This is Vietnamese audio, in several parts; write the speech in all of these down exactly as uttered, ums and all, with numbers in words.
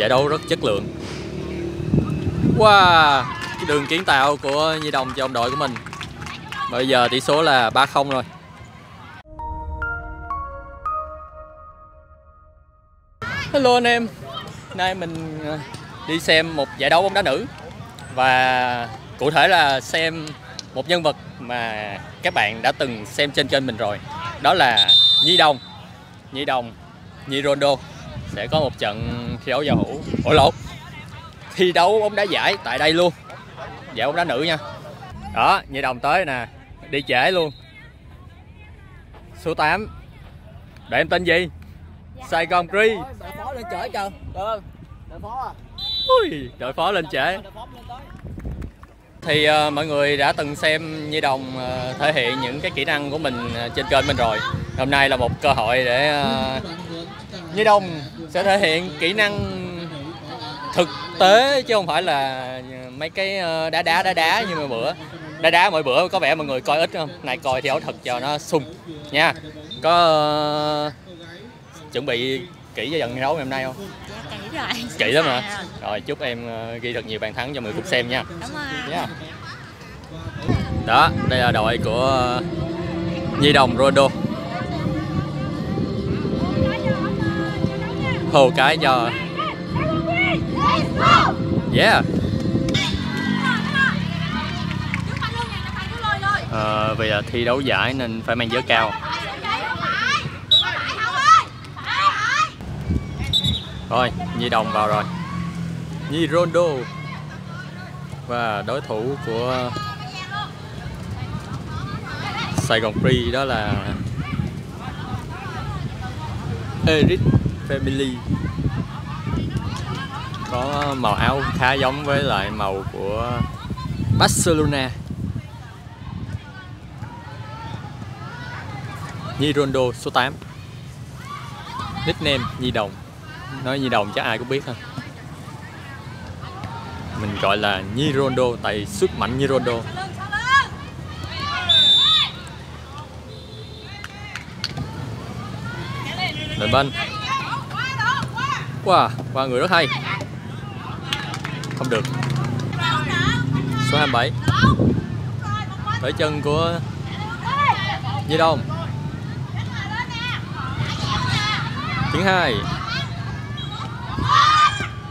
giải đấu rất chất lượng. Wow, cái đường kiến tạo của Nhi Đồng cho ông đội của mình. Bây giờ tỷ số là ba không rồi. Hello anh em, nay mình đi xem một giải đấu bóng đá nữ, và cụ thể là xem một nhân vật mà các bạn đã từng xem trên kênh mình rồi. Đó là Nhi Đồng. Nhi Đồng, Nhi Ronaldo sẽ có một trận thi đấu giao hữu, ổ lộn, thi đấu bóng đá giải tại đây luôn, giải bóng đá nữ nha. Đó, Nhi Đồng tới nè, đi trễ luôn. Số tám. Để em tên gì? Dạ, Saigon Free. Đội phó lên trễ chờ. Được. Đội phó à. Ui, đội phó lên trễ. Thì uh, mọi người đã từng xem Nhi Đồng uh, thể hiện những cái kỹ năng của mình uh, trên kênh mình rồi. Hôm nay là một cơ hội để uh, Nhi Đồng sẽ thể hiện kỹ năng thực tế, chứ không phải là mấy cái đá đá đá đá như mọi bữa. Đá đá mỗi bữa có vẻ mọi người coi ít không? Này coi thi đấu thật cho nó sung nha. Có uh, chuẩn bị kỹ cho trận thi đấu ngày hôm nay không? Kỹ rồi. Kỹ lắm hả? À. Rồi chúc em ghi thật nhiều bàn thắng cho mọi người cùng xem nha. Cảm ơn. Yeah. Đó, đây là đội của Nhi Đồng Ronaldo. Hồ cái cho. Yeah. À, vì là thi đấu giải nên phải mang vớ cao. Rồi, Nhi Đồng vào rồi. Nhi Ronaldo. Và đối thủ của Saigon Free đó là Eric Pebilly. Có màu áo khá giống với lại màu của Barcelona. Nhi Ronaldo số tám. Nickname Nhi Đồng. Nói Nhi Đồng chắc ai cũng biết thôi. Mình gọi là Nhi Ronaldo tại sức mạnh Nhi Ronaldo. Đội bên. Wow, qua người rất hay. Không được. Số hai mươi bảy. Tới chân của Nhi Đồng. Tiếng hai.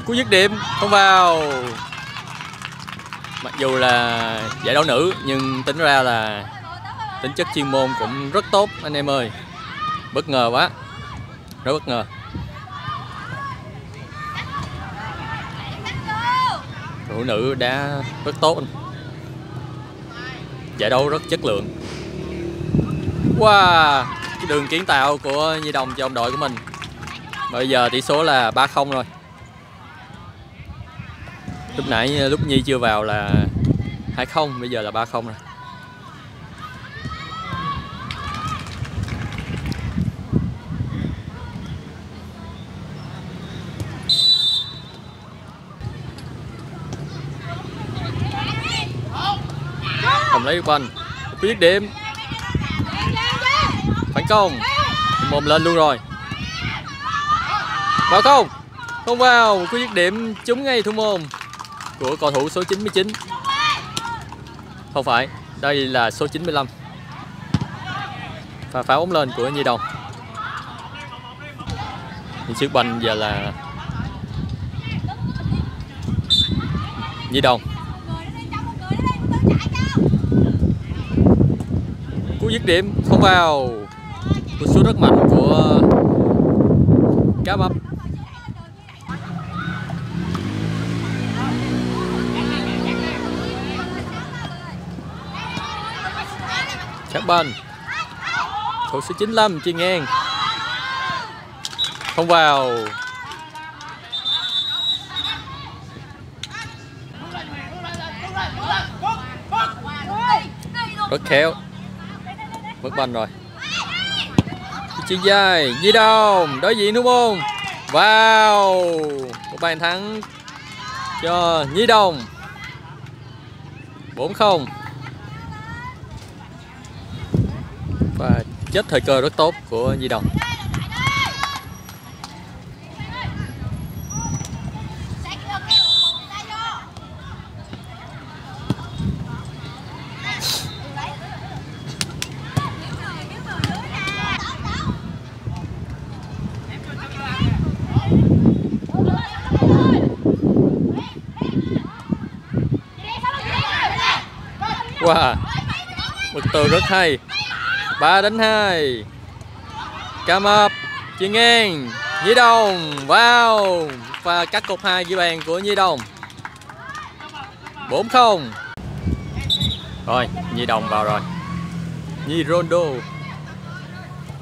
Cú dứt điểm không vào. Mặc dù là giải đấu nữ nhưng tính ra là tính chất chuyên môn cũng rất tốt anh em ơi. Bất ngờ quá. Rất bất ngờ. Thủ nữ đã rất tốt anh. Giải đấu rất chất lượng. Wow, cái đường kiến tạo của Nhi Đồng cho ông đội của mình. Bây giờ tỷ số là ba không rồi. Lúc nãy lúc Nhi chưa vào là hai không, bây giờ là ba không rồi. Không lấy quanh, biết điểm. Phản công, mồm lên luôn rồi. Vào không? Không vào, có dứt điểm trúng ngay thủ môn của cầu thủ số chín mươi chín. Không phải, đây là số chín mươi lăm. Và phá bóng lên của Nhi Đồng. Chiếc banh giờ là Nhi Đồng. Cú dứt điểm không vào. Cú sút rất mạnh của cá bắp. Các bên thủ số chín mươi lăm chia ngang. Không vào. Rất khéo. Mất banh rồi. Chia dài Nhi Đồng. Đối diện đúng không? Vào. Một bàn thắng cho Nhi Đồng. bốn không. Và chết thời cơ rất tốt của Nhi Đồng. Wow, một từ rất hay. Ba đến hai. Come up, chuyền ngang Nhi Đồng. Wow, và cắt cột hai dưới bàn của Nhi Đồng. Bốn không. Rồi, Nhi Đồng vào rồi. Nhi Ronaldo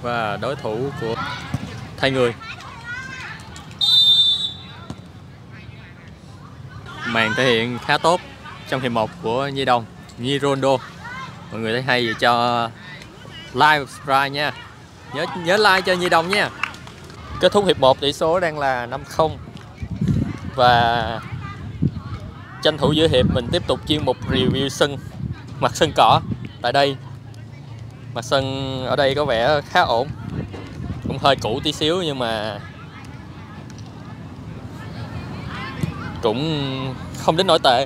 và đối thủ của thay người. Màn thể hiện khá tốt trong hiệp một của Nhi Đồng, Nhi Ronaldo. Mọi người thấy hay vậy cho like và subscribe nha. Nhớ nhớ like cho Nhi Đồng nha. Kết thúc hiệp một tỷ số đang là năm không. Và tranh thủ giữa hiệp mình tiếp tục chuyên mục review sân, mặt sân cỏ tại đây. Mặt sân ở đây có vẻ khá ổn. Cũng hơi cũ tí xíu nhưng mà cũng không đến nổi tệ.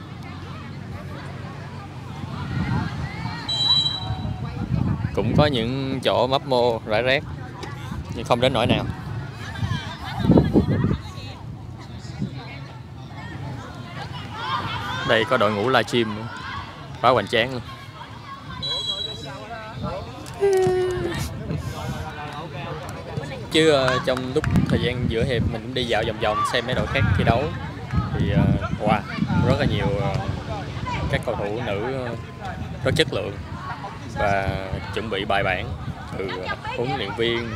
Cũng có những chỗ mấp mô rải rác nhưng không đến nỗi nào. Đây có đội ngũ livestream nữa. Quá hoành tráng luôn. Chứ trong lúc thời gian giữa hiệp mình cũng đi dạo vòng vòng xem mấy đội khác thi đấu thì wow, rất là nhiều các cầu thủ nữ rất chất lượng và chuẩn bị bài bản, từ huấn luyện viên,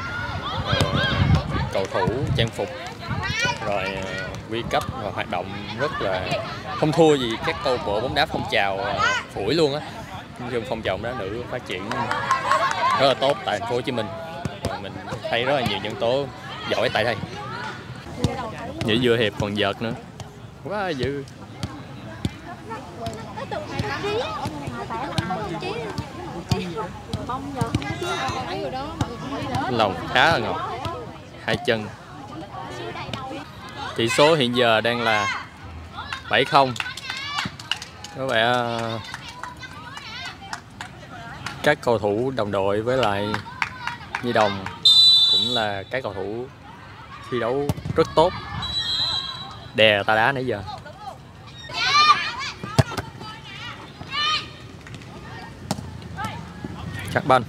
cầu thủ, trang phục, rồi quy cấp và hoạt động rất là không thua gì các câu bộ bóng đá phong trào phủi luôn á. Nhưng phong trào bóng đá nữ phát triển rất là tốt tại thành phố Hồ Chí Minh. Và mình thấy rất là nhiều nhân tố giỏi tại đây. Nhảy vừa hiệp còn vợt nữa. Quá dữ. Lòng khá là ngọt. Hai chân. Tỷ số hiện giờ đang là bảy không. Có vẻ các cầu thủ đồng đội với lại Nhi Đồng cũng là các cầu thủ thi đấu rất tốt. Đè ta đá nãy giờ. Chắc banh.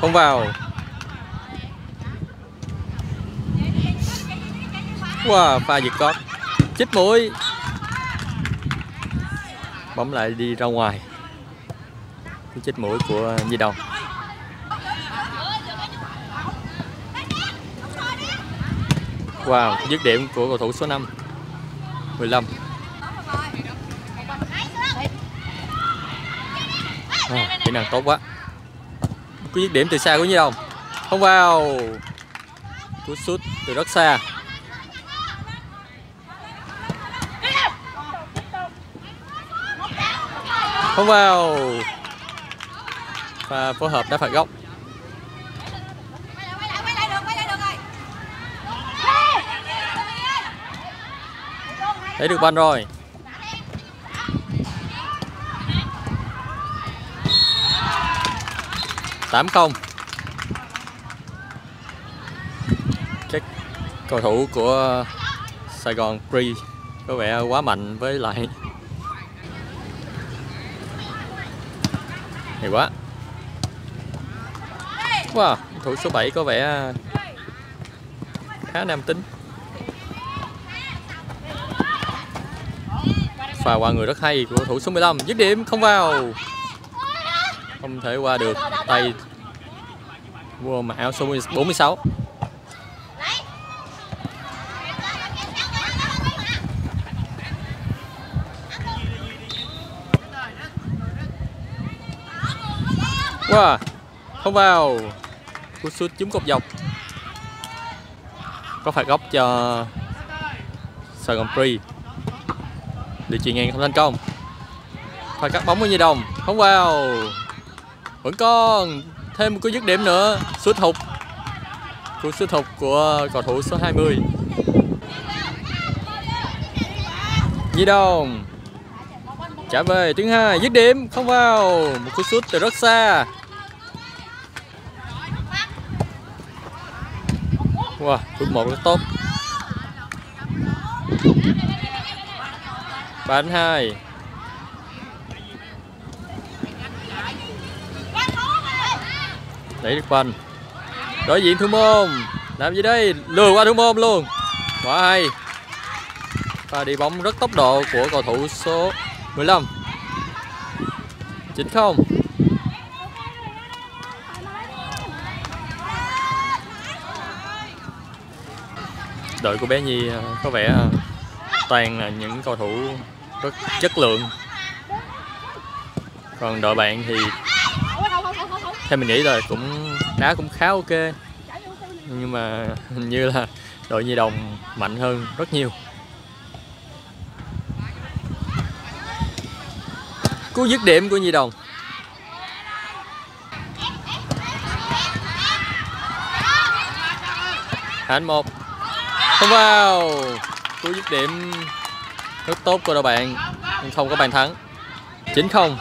Không vào. Wow, pha giật cót. Chích mũi. Bóng lại đi ra ngoài. Chích mũi của Nhi Đồng. Wow, dứt điểm của cầu thủ số năm. mười lăm. À, kỹ năng tốt quá. Cú dứt điểm từ xa của Nhi Đồng. Không vào. Cú sút từ rất xa. Không vào. Và phối hợp đá phạt góc. Để được bàn rồi. Tám không. Các cầu thủ của Saigon Free có vẻ quá mạnh với lại. Hay quá. Wow, thủ số bảy có vẻ khá nam tính. Pha qua người rất hay của thủ số mười lăm. Dứt điểm không vào. Không thể qua được tay vua mặc áo số bốn mươi sáu. Wow, không vào. Cú sút trúng cột dọc. Có phạt góc cho Saigon Free. Điều chuyền ngang không thành công. Phải cắt bóng của Nhi Đồng. Không vào. Vẫn còn thêm một cú dứt điểm nữa. Sút hụt. Cú sút hụt của cầu thủ số hai mươi. Nhi Đồng trả về tiếng hai. Dứt điểm không vào. Một cú sút từ rất xa. Wow, cú một rất tốt. Bạn hai. Đẩy được quanh. Đối diện thủ môn. Làm gì đây? Lừa qua thủ môn luôn. Quả hay. Và đi bóng rất tốc độ của cầu thủ số mười lăm. chín không. Đội của bé Nhi có vẻ toàn là những cầu thủ rất chất lượng. Còn đội bạn thì theo mình nghĩ rồi cũng đá cũng khá ok. Nhưng mà hình như là đội Nhi Đồng mạnh hơn rất nhiều. Cú dứt điểm của Nhi Đồng. Hạnh một. Không vào. Cú dứt điểm rất tốt của đội bạn nhưng không có bàn thắng. chín không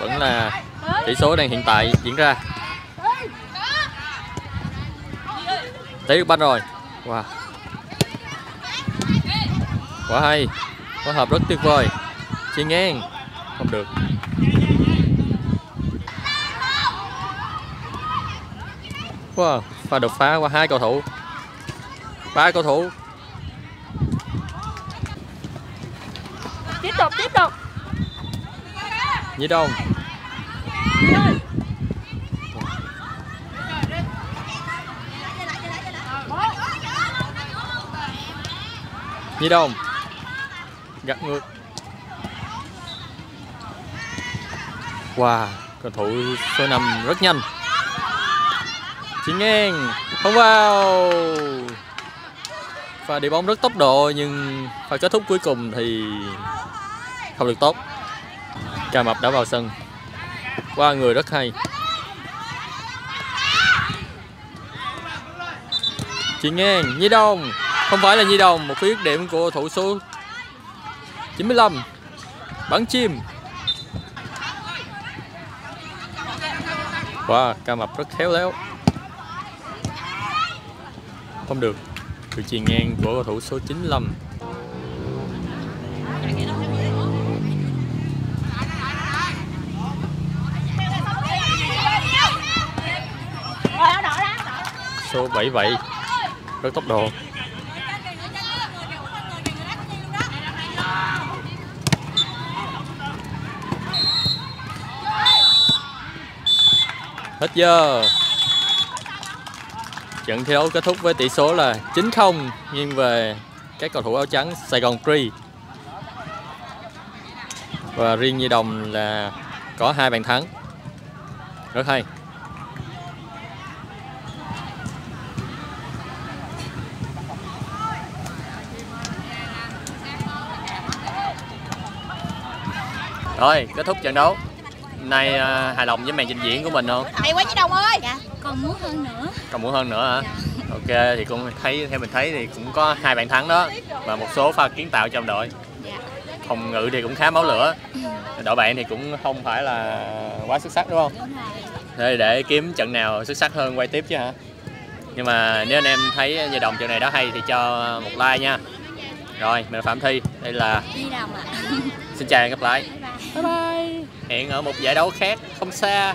vẫn là tỷ số đang hiện tại diễn ra. Thấy được banh rồi. Wow. Quá hay. Phối hợp rất tuyệt vời. Chuyền ngang. Không được. Wow. Pha đột phá qua hai cầu thủ. Ba cầu thủ. Tiếp tục, tiếp tục. Nhi Đồng. Nhi Đồng gạt ngược. Wow, cầu thủ số năm rất nhanh. Chuyền ngang, không vào. Pha đi bóng rất tốc độ nhưng pha kết thúc cuối cùng thì không được tốt. Ca Mập đã vào sân. Qua người rất hay. Chuyền ngang, Nhi Đồng. Không phải là Nhi Đồng, một khuyết điểm của thủ số chín mươi lăm. Bắn chim. Wow, Ca Mập rất khéo léo. Không được. Cú chuyền ngang của cầu thủ số chín mươi lăm. Số bảy mươi bảy rất tốc độ. Hết giờ. Trận thi đấu kết thúc với tỷ số là chín không nghiêng về các cầu thủ áo trắng Saigon Free. Và riêng Nhi Đồng là có hai bàn thắng. Rất hay. Rồi, kết thúc trận đấu. Nay uh, hài lòng với màn trình diễn của mình không? Hay quá Nhi Đồng ơi. Dạ, còn muốn hơn nữa. Còn muốn hơn nữa hả? Dạ. Ok, thì cũng thấy theo mình thấy thì cũng có hai bàn thắng đó và một số pha kiến tạo trong đội. Dạ. Phòng ngự thì cũng khá máu lửa. Ừ. Đội bạn thì cũng không phải là quá xuất sắc đúng không? Đúng rồi. Thế để kiếm trận nào xuất sắc hơn quay tiếp chứ hả? Nhưng mà nếu anh em thấy Nhi Đồng trận này đó hay thì cho một like nha. Rồi, mình là Phạm Thy, đây là Nhi Đồng ạ. Xin chào và hẹn gặp lại. Bye bye. Hẹn ở một giải đấu khác không xa.